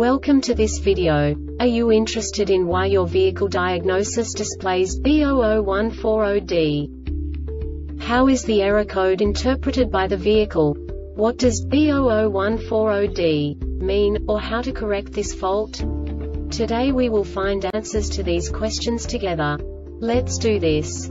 Welcome to this video. Are you interested in why your vehicle diagnosis displays B00140D? How is the error code interpreted by the vehicle? What does B00140D mean, or how to correct this fault? Today we will find answers to these questions together. Let's do this.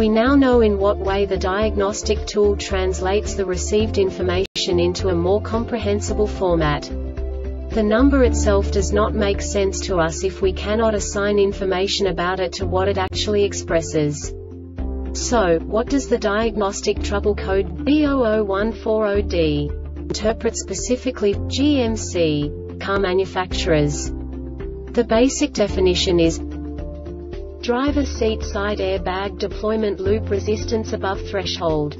We now know in what way the diagnostic tool translates the received information into a more comprehensible format. The number itself does not make sense to us if we cannot assign information about it to what it actually expresses. So, what does the diagnostic trouble code B00140D interpret specifically for GMC car manufacturers? The basic definition is driver seat side airbag deployment loop resistance above threshold.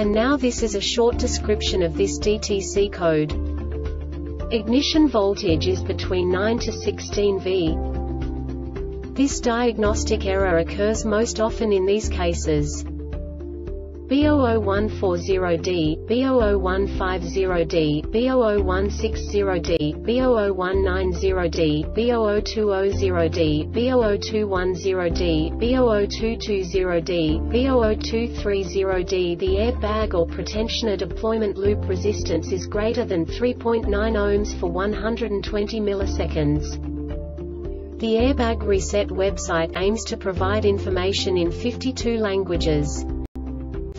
And now this is a short description of this DTC code. Ignition voltage is between 9 to 16 V. This diagnostic error occurs most often in these cases: B00140D, B00150D, B00160D, B00190D, B00200D, B00210D, B00220D, B00230D. The airbag or pretensioner deployment loop resistance is greater than 3.9 ohms for 120 milliseconds. The Airbag Reset website aims to provide information in 52 languages.